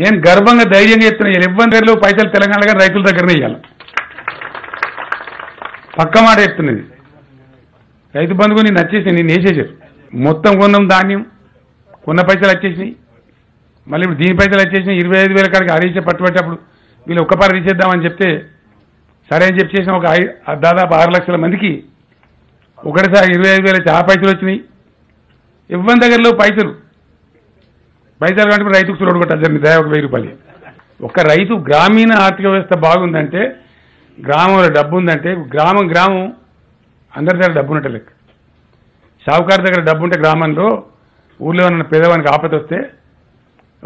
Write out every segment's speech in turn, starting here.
నేను గర్వంగా ధైర్యంగా చెప్తున్నా, ఎవ్వరి దగ్గరలో పైసలు తెలంగాణ దగ్గర రైతుల దగ్గరనే ఇవ్వాలి. పక్క మాట చెప్తున్నది. రైతు బంధుకు నేను వచ్చేసి నేను వేసేసారు, మొత్తం కొన్నాం ధాన్యం, కొన్న పైసలు వచ్చేసినాయి. మళ్ళీ ఇప్పుడు దీని పైసలు వచ్చేసినాయి 25,000 కాడికి అడిగితే పట్టుబట్టేటప్పుడు వీళ్ళు ఒక్కపారి తీసేద్దామని చెప్తే సరే అని చెప్పి చేసిన ఒక దాదాపు 6 లక్షల మందికి ఒకటిసారి 25,000 చాలా పైసలు వచ్చినాయి. ఇవ్వని దగ్గరలో పైసలు కంటే రైతుకు చూడడు కొట్టాలి సార్, నిదా ఒక 1,000 రూపాయలు. ఒక రైతు గ్రామీణ ఆర్థిక వ్యవస్థ బాగుందంటే, గ్రామంలో డబ్బు ఉందంటే, గ్రామం అందరి దగ్గర డబ్బు ఉన్నట్టు లెక్క. షావుకారు దగ్గర డబ్బు ఉంటే గ్రామంలో ఊళ్ళో ఉన్న పేదవానికి ఆపద వస్తే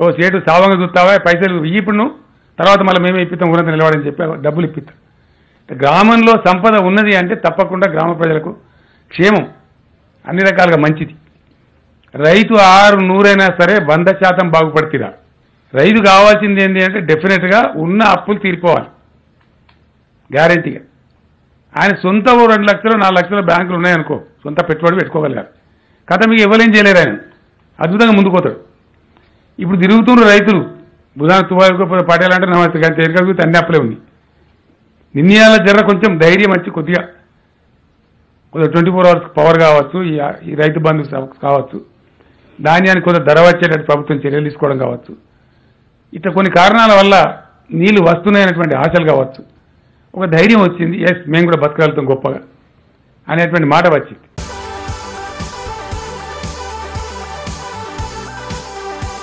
ఓ సేటు సావంగా చూస్తావా పైసలు ఇప్పుడు నువ్వు తర్వాత మళ్ళీ మేమే ఇప్పిస్తాం ఉన్నత నిలబడని చెప్పి డబ్బులు ఇప్పిస్తాం. గ్రామంలో సంపద ఉన్నది అంటే తప్పకుండా గ్రామ ప్రజలకు క్షేమం అన్ని రకాలుగా మంచిది. రైతు 600 సరే 100% బాగుపడుతురా. రైతు కావాల్సింది ఏంటి అంటే డెఫినెట్గా ఉన్న అప్పులు తీరిపోవాలి గ్యారెంటీగా. ఆయన సొంత 2 లక్షలు 4 లక్షలు బ్యాంకులు ఉన్నాయనుకో, సొంత పెట్టుబడి పెట్టుకోగలిగారు కదా, మీకు ఎవరేం చేయలేరు. ఆయన అద్భుతంగా ముందుకు పోతాడు. ఇప్పుడు తిరుగుతున్న రైతులు బుధానికి తువాలకు పడేయాలంటే నమస్తే కానీ తేలికలిగితే అన్ని అప్పులే ఉంది. నిర్ణయాల జర కొంచెం ధైర్యం వచ్చి కొద్దిగా 24 అవర్స్ పవర్ కావచ్చు, ఈ రైతు బంధు కావచ్చు, ధాన్యానికి కొంత ధర వచ్చేటట్టు ప్రభుత్వం చర్యలు తీసుకోవడం కావచ్చు, ఇట్లా కొన్ని కారణాల వల్ల నీళ్లు వస్తున్నాయనేటువంటి ఆశలు కావచ్చు, ఒక ధైర్యం వచ్చింది. ఎస్ మేము కూడా బతకగలుగుతాం గొప్పగా అనేటువంటి మాట వచ్చింది.